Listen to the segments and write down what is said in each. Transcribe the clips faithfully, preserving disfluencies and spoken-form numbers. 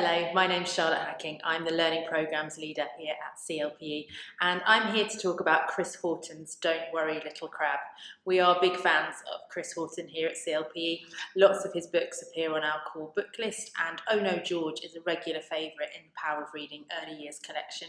Hello, my name's Charlotte Hacking. I'm the Learning Programmes Leader here at C L P E, and I'm here to talk about Chris Haughton's Don't Worry Little Crab. We are big fans of Chris Haughton here at C L P E. Lots of his books appear on our core book list, and Oh No George is a regular favourite in the Power of Reading Early Years collection.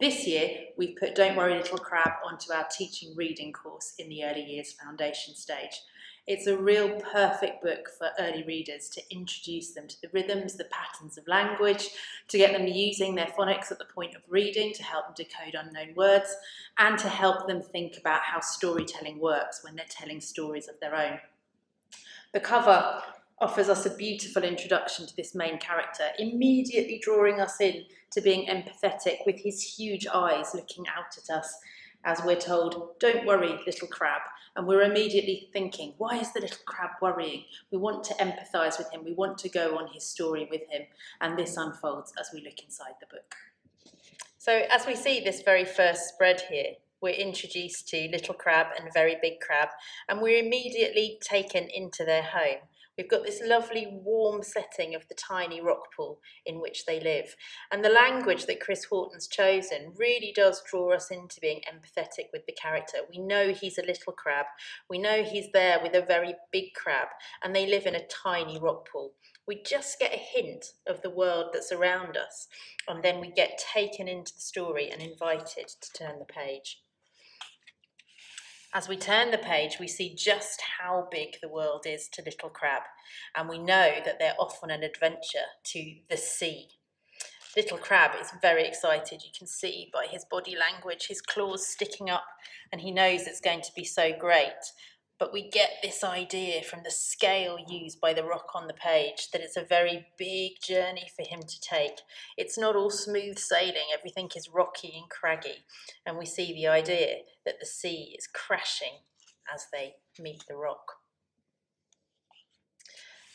This year, we've put Don't Worry Little Crab onto our teaching reading course in the Early Years Foundation stage. It's a real perfect book for early readers to introduce them to the rhythms, the patterns of language, to get them using their phonics at the point of reading, to help them decode unknown words, and to help them think about how storytelling works when they're telling stories of their own. The cover offers us a beautiful introduction to this main character, immediately drawing us in to being empathetic with his huge eyes looking out at us. As we're told, don't worry, little crab, and we're immediately thinking, why is the little crab worrying? We want to empathise with him, we want to go on his story with him, and this unfolds as we look inside the book. So as we see this very first spread here, we're introduced to Little Crab and Very Big Crab, and we're immediately taken into their home. We've got this lovely warm setting of the tiny rock pool in which they live. And the language that Chris Haughton's chosen really does draw us into being empathetic with the character. We know he's a little crab. We know he's there with a very big crab, and they live in a tiny rock pool. We just get a hint of the world that's around us, and then we get taken into the story and invited to turn the page. As we turn the page, we see just how big the world is to Little Crab, and we know that they're off on an adventure to the sea. Little Crab is very excited. You can see by his body language, his claws sticking up, and he knows it's going to be so great. But we get this idea from the scale used by the rock on the page that it's a very big journey for him to take. It's not all smooth sailing, everything is rocky and craggy. And we see the idea that the sea is crashing as they meet the rock.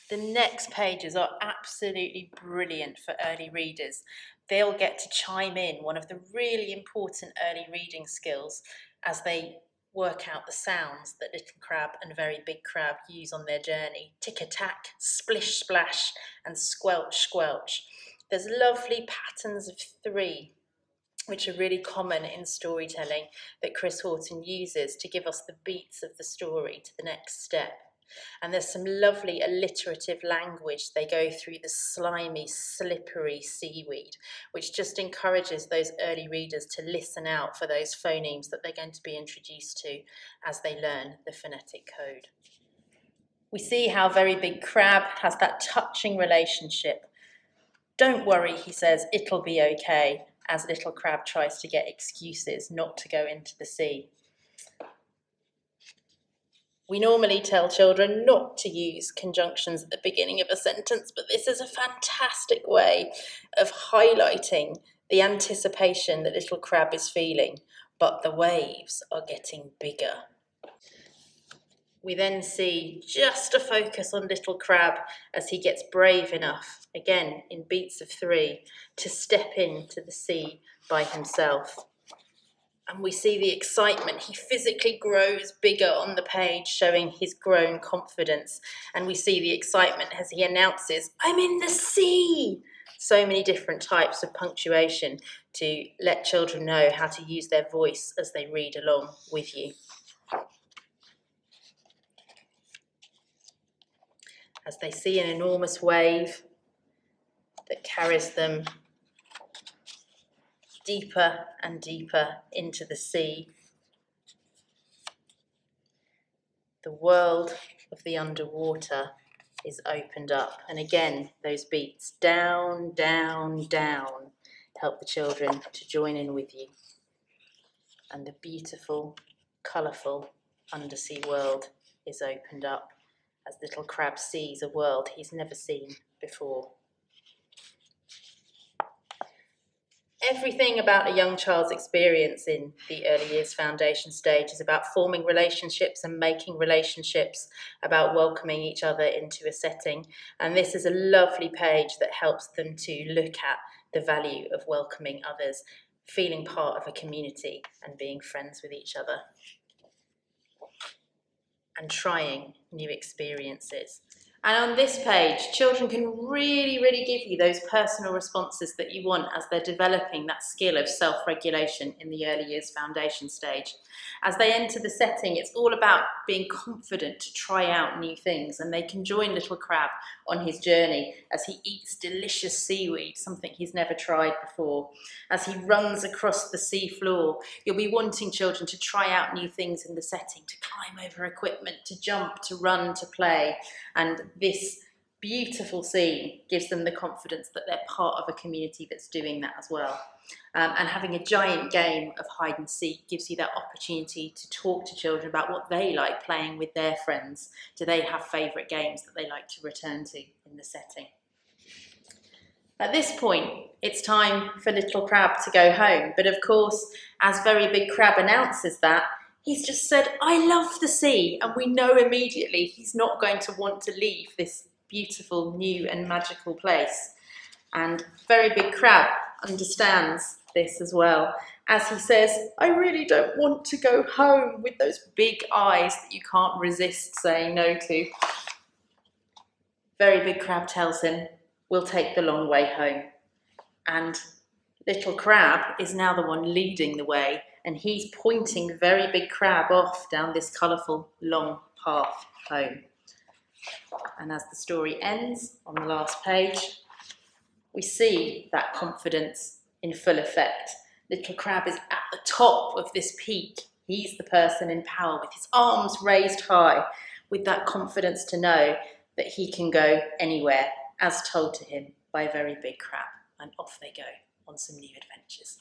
The next pages are absolutely brilliant for early readers. They'll get to chime in one of the really important early reading skills as they work out the sounds that Little Crab and Very Big Crab use on their journey. Tick-a-tack, splish-splash, and squelch-squelch. There's lovely patterns of three, which are really common in storytelling, that Chris Haughton uses to give us the beats of the story to the next step. And there's some lovely alliterative language. They go through the slimy, slippery seaweed, which just encourages those early readers to listen out for those phonemes that they're going to be introduced to as they learn the phonetic code. We see how Very Big Crab has that touching relationship. Don't worry, he says, it'll be okay, as Little Crab tries to get excuses not to go into the sea. We normally tell children not to use conjunctions at the beginning of a sentence, but this is a fantastic way of highlighting the anticipation that Little Crab is feeling, but the waves are getting bigger. We then see just a focus on Little Crab as he gets brave enough, again in beats of three, to step into the sea by himself. And we see the excitement. He physically grows bigger on the page, showing his grown confidence. And we see the excitement as he announces, I'm in the sea! So many different types of punctuation to let children know how to use their voice as they read along with you. As they see an enormous wave that carries them deeper and deeper into the sea. The world of the underwater is opened up, and again those beats down, down, down help the children to join in with you and the beautiful, colourful undersea world is opened up as Little Crab sees a world he's never seen before. Everything about a young child's experience in the Early Years Foundation stage is about forming relationships and making relationships, about welcoming each other into a setting. And this is a lovely page that helps them to look at the value of welcoming others, feeling part of a community and being friends with each other, and trying new experiences. And on this page, children can really, really give you those personal responses that you want as they're developing that skill of self-regulation in the early years foundation stage. As they enter the setting, it's all about being confident to try out new things, and they can join Little Crab on his journey as he eats delicious seaweed, something he's never tried before. As he runs across the sea floor, you'll be wanting children to try out new things in the setting, to climb over equipment, to jump, to run, to play. And this beautiful scene gives them the confidence that they're part of a community that's doing that as well. Um, and having a giant game of hide and seek gives you that opportunity to talk to children about what they like playing with their friends. Do they have favourite games that they like to return to in the setting? At this point, it's time for Little Crab to go home. But of course, as Very Big Crab announces that, he's just said, "I love the sea," and we know immediately he's not going to want to leave this beautiful, new and magical place. And Very Big Crab understands this as well, as he says, "I really don't want to go home," with those big eyes that you can't resist saying no to. Very Big Crab tells him, "We'll take the long way home." And Little Crab is now the one leading the way, and he's pointing Very Big Crab off down this colourful long path home. And as the story ends on the last page, we see that confidence in full effect. Little Crab is at the top of this peak. He's the person in power with his arms raised high, with that confidence to know that he can go anywhere, as told to him by Very Big Crab. And off they go on some new adventures.